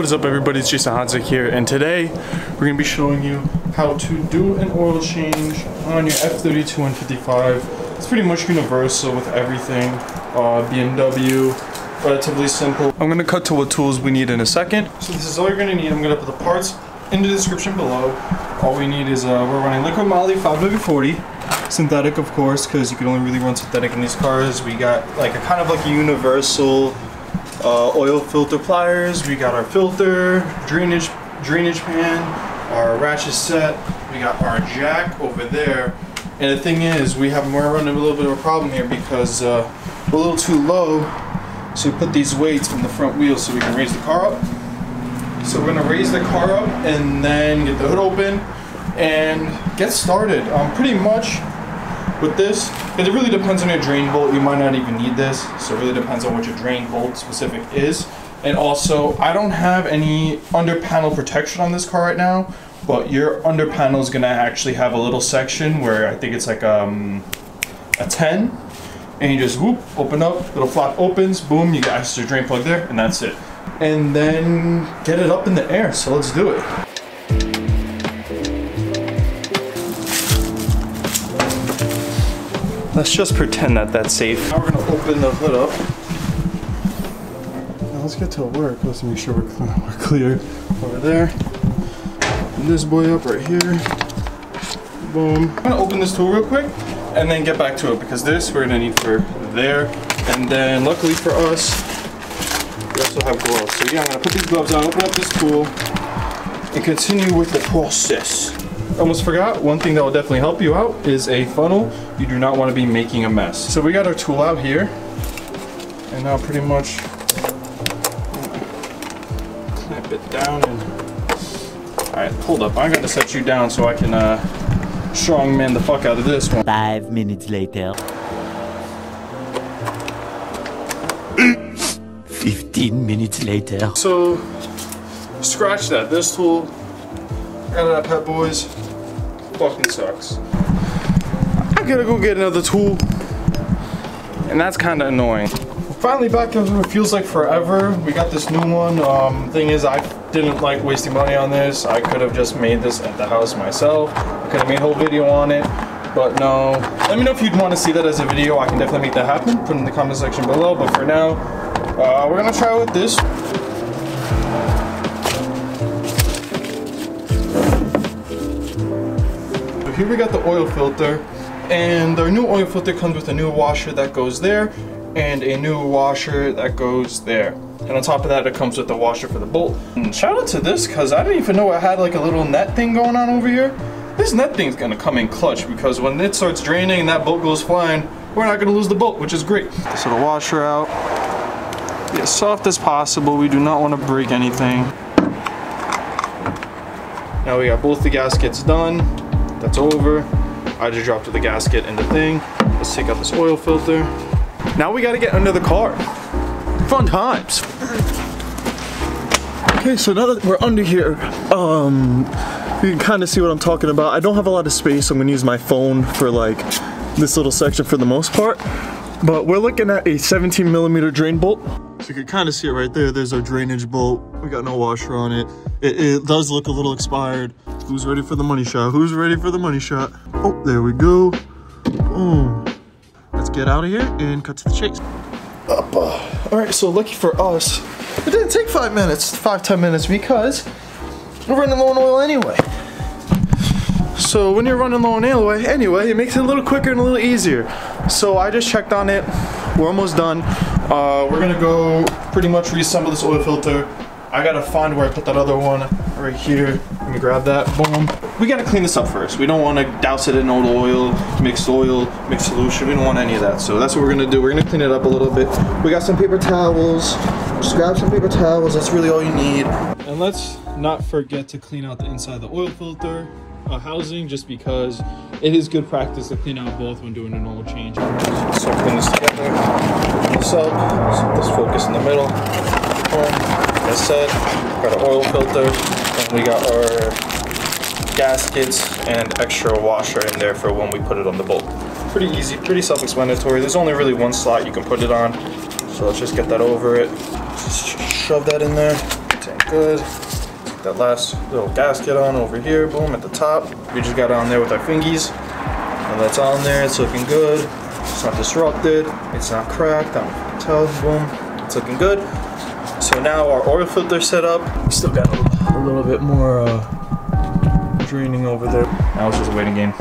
What is up, everybody? It's Jasin Hodzic here, and today we're going to be showing you how to do an oil change on your F32 155. It's pretty much universal with everything, BMW, relatively simple. I'm going to cut to what tools we need in a second. So this is all you're going to need. I'm going to put the parts in the description below. All we need is we're running Liqui Moly 5W40, synthetic of course, because you can only really run synthetic in these cars. We got like a kind of like a universal oil filter pliers. We got our filter, drainage pan, our ratchet set. We got our jack over there. And the thing is, we're running a little bit of a problem here because we're a little too low. So we put these weights on the front wheels so we can raise the car up. So we're gonna raise the car up and then get the hood open and get started. Pretty much with this, it really depends on your drain bolt. You might not even need this, so it really depends on what your drain bolt specific is. And also, I don't have any under panel protection on this car right now, but your under panel is gonna actually have a little section where I think it's like a 10, and you just whoop, open up, little flap opens, boom, you got your drain plug there, and that's it. And then get it up in the air, so let's do it. Let's just pretend that that's safe. Now we're gonna open the hood up. Now let's get to work. Let's make sure we're clear over there. Open this boy up right here. Boom. I'm gonna open this tool real quick and then get back to it, because this we're gonna need for there. And then luckily for us, we also have gloves. So yeah, I'm gonna put these gloves on, open up this tool, and continue with the process. Almost forgot, one thing that will definitely help you out is a funnel. You do not want to be making a mess. So we got our tool out here, and now pretty much clamp it down. All right, hold up, I got to set you down so I can strongman the fuck out of this one. 5 minutes later. 15 minutes later. So, scratch that, this tool, out of that pet boys, fucking sucks. I gotta go get another tool, and that's kind of annoying. Finally back in what feels like forever. We got this new one. Thing is, I didn't like wasting money on this. I could have just made this at the house myself. I could have made a whole video on it, but no. Let me know if you'd want to see that as a video. I can definitely make that happen. Put it in the comment section below, but for now, we're gonna try with this. Here we got the oil filter, and our new oil filter comes with a new washer that goes there and a new washer that goes there, and on top of that it comes with the washer for the bolt. And shout out to this, because I didn't even know I had like a little net thing going on over here. This net thing's gonna come in clutch, because when it starts draining and that bolt goes flying, we're not gonna lose the bolt, which is great. So the washer out, get as soft as possible. We do not want to break anything. Now we got both the gaskets done. That's over. I just dropped the gasket in the thing. Let's take out this oil filter. Now we gotta get under the car. Fun times. Okay, so now that we're under here, you can kind of see what I'm talking about. I don't have a lot of space, so I'm gonna use my phone for like this little section for the most part. But we're looking at a 17 millimeter drain bolt. So you can kind of see it right there. There's our drainage bolt. We got no washer on it. It does look a little expired. Who's ready for the money shot? Who's ready for the money shot? Oh, there we go. Boom. Let's get out of here and cut to the chase. All right, so lucky for us, it didn't take 5 minutes, 5–10 minutes, because we're running low on oil anyway. So when you're running low on oil anyway, it makes it a little quicker and a little easier. So I just checked on it. We're almost done. We're gonna go pretty much reassemble this oil filter. I gotta find where I put that other one right here. Let me grab that, boom. We gotta clean this up first. We don't wanna douse it in old oil, mixed solution. We don't want any of that. So that's what we're gonna do. We're gonna clean it up a little bit. We got some paper towels. Just grab some paper towels. That's really all you need. And let's not forget to clean out the inside of the oil filter housing, just because it is good practice to clean out both when doing an oil change. So clean this together. Clean this up. Let's focus in the middle. Boom. That's set. Got our oil filter, and we got our gaskets and extra washer in there for when we put it on the bolt. Pretty easy, pretty self-explanatory. There's only really one slot you can put it on, so let's just get that over it. Just shove that in there. good. That last little gasket on over here, boom, at the top. We just got on there with our fingies. And that's on there, it's looking good. It's not disrupted, it's not cracked, I don't tell, boom, it's looking good. So now our oil filter set up. We still got a little bit more draining over there. Now it's just a waiting game.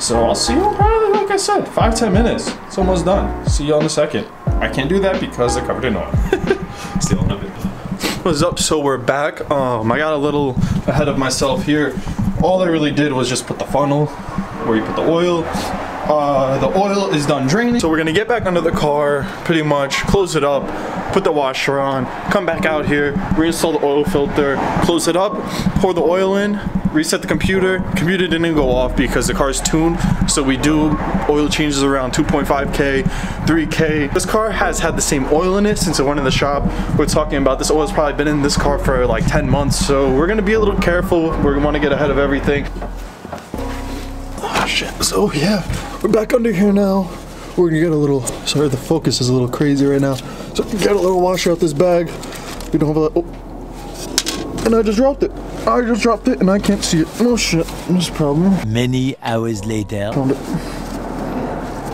So I'll see you probably, like I said, 5–10 minutes. It's almost done. See you in a second. I can't do that because they're covered in oil. Still love it. What's up? So we're back. I got a little ahead of myself here. All I really did was just put the funnel where you put the oil. The oil is done draining. So we're gonna get back under the car, pretty much, close it up, put the washer on, come back out here, reinstall the oil filter, close it up, pour the oil in, reset the computer. Computer didn't go off because the car's tuned, so we do oil changes around 2.5K, 3K. This car has had the same oil in it since it went in the shop. We're talking about this oil's probably been in this car for like 10 months, so we're gonna be a little careful. We're gonna wanna get ahead of everything. Shit. So yeah, we're back under here now. We're gonna get a little, sorry the focus is a little crazy right now. So get a little washer out this bag. We don't have a, oh. And I just dropped it. I just dropped it and I can't see it. Oh shit, this problem. Many hours later. Found it.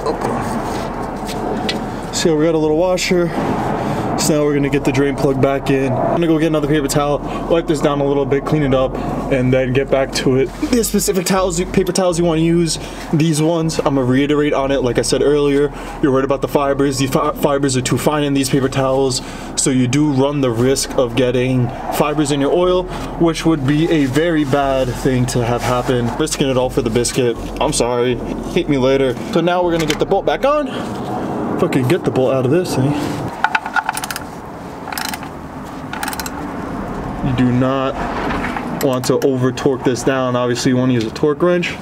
Oh. See how we got a little washer. So now we're gonna get the drain plug back in. I'm gonna go get another paper towel, wipe this down a little bit, clean it up, and then get back to it. The specific towels, paper towels you wanna use, these ones, I'm gonna reiterate on it, like I said earlier, you're worried about the fibers. The fibers are too fine in these paper towels, so you do run the risk of getting fibers in your oil, which would be a very bad thing to have happen. Risking it all for the biscuit, I'm sorry, hate me later. So now we're gonna get the bolt back on. If I can get the bolt out of this thing. You do not want to over torque this down. Obviously you want to use a torque wrench.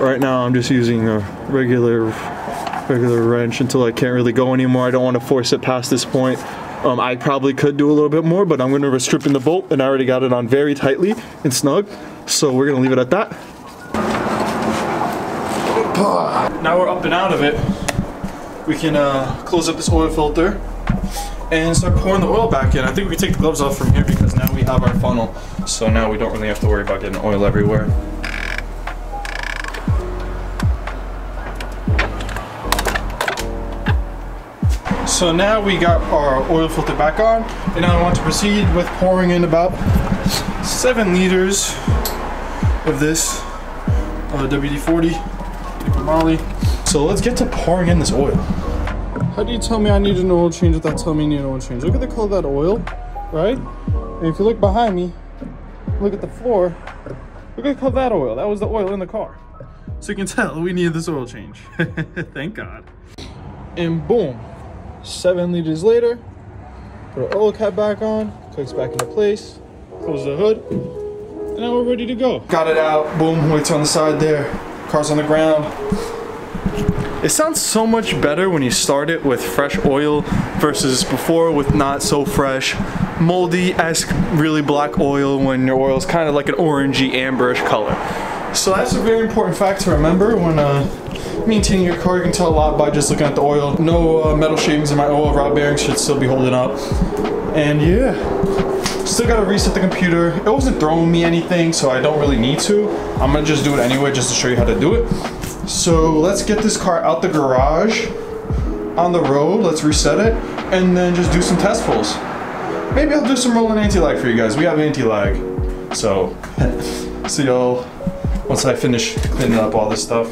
Right now I'm just using a regular wrench until I can't really go anymore. I don't want to force it past this point. I probably could do a little bit more, but I'm going to restrip in the bolt, and I already got it on very tightly and snug, so we're going to leave it at that. Now we're up and out of it. We can close up this oil filter and start pouring the oil back in. I think we can take the gloves off from here because now we have our funnel. So now we don't really have to worry about getting oil everywhere. So now we got our oil filter back on, and now I want to proceed with pouring in about 7 liters of this WD-40 Liqui Moly. So let's get to pouring in this oil. How do you tell me I need an oil change without telling me you need an oil change? Look at the color of that oil, right? And if you look behind me, look at the floor, look at the color of that oil. That was the oil in the car. So you can tell we needed this oil change. Thank God. And boom, 7 liters later, put our oil cap back on, clicks back into place, close the hood, and now we're ready to go. Got it out, boom, weight's on the side there, car's on the ground. It sounds so much better when you start it with fresh oil versus before with not so fresh, moldy-esque, really black oil when your oil is kind of like an orangey, amberish color. So that's a very important fact to remember when maintaining your car. You can tell a lot by just looking at the oil. No metal shavings in my oil, rod bearings should still be holding up. And yeah, still gotta reset the computer. It wasn't throwing me anything, so I don't really need to. I'm gonna just do it anyway just to show you how to do it. So let's get this car out the garage, on the road, let's reset it, and then just do some test pulls. Maybe I'll do some rolling anti-lag for you guys. We have anti-lag. So, see y'all once I finish cleaning up all this stuff.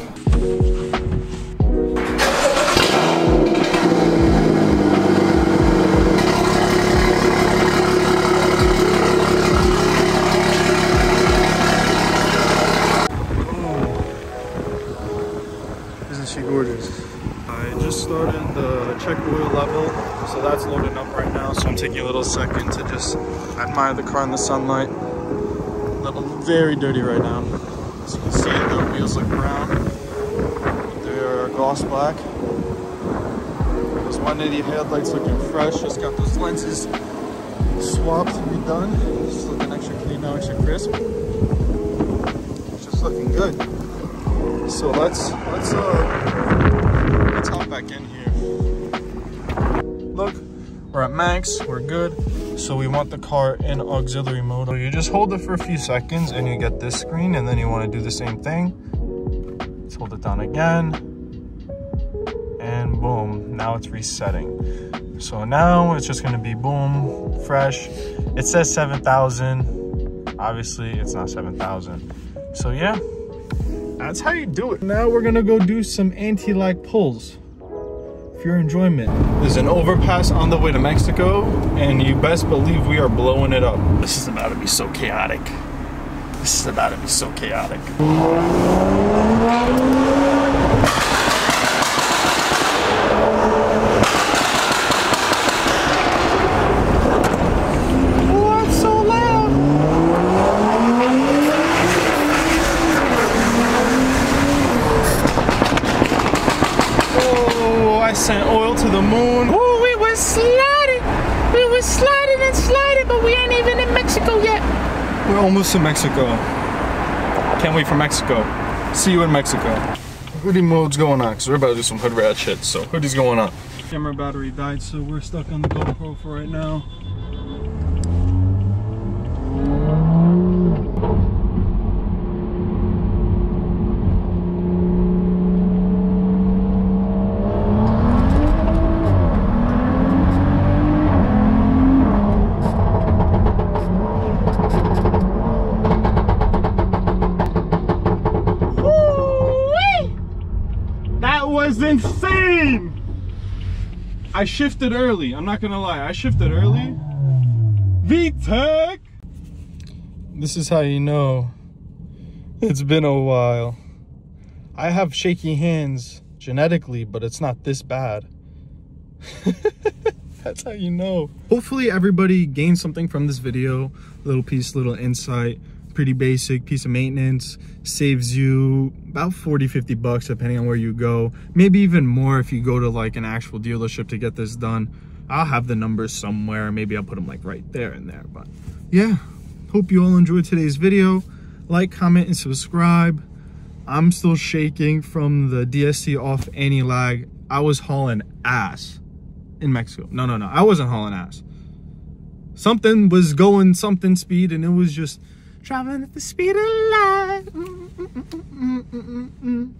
Taking a little second to just admire the car in the sunlight. Very dirty right now. As you can see, the wheels look brown. They're gloss black. Those 180 headlights looking fresh. Just got those lenses swapped and redone. Just looking extra clean now, extra crisp. It's just looking good. So let's hop back in here. Look. We're at max, we're good. So we want the car in auxiliary mode. So you just hold it for a few seconds and you get this screen, and then you want to do the same thing. Let's hold it down again. And boom, now it's resetting. So now it's just gonna be boom, fresh. It says 7,000. Obviously it's not 7,000. So yeah, that's how you do it. Now we're gonna go do some anti-lock pulls. For your enjoyment. There's an overpass on the way to Mexico, and you best believe we are blowing it up. This is about to be so chaotic. This is about to be so chaotic. Sent oil to the moon. Oh, we were sliding and sliding, but we ain't even in Mexico yet. We're almost in Mexico. Can't wait for Mexico. See you in Mexico. Hoodie mode's going on because we're about to do some hood rat shit, so hoodie's going on. Camera battery died, so we're stuck on the GoPro for right now. It's insane. I shifted early, I'm not gonna lie, I shifted early. VTEC. This is how you know it's been a while. I have shaky hands genetically, but it's not this bad. That's how you know. Hopefully everybody gained something from this video. Little piece, little insight. Pretty basic piece of maintenance, saves you about 40-50 bucks depending on where you go, maybe even more if you go to like an actual dealership to get this done. I'll have the numbers somewhere, maybe I'll put them like right there and there. But yeah, hope you all enjoyed today's video. Like, comment, and subscribe. I'm still shaking from the DSC off anti-lag. I was hauling ass in Mexico. No, I wasn't hauling ass. Something was going something speed, and it was just traveling at the speed of light.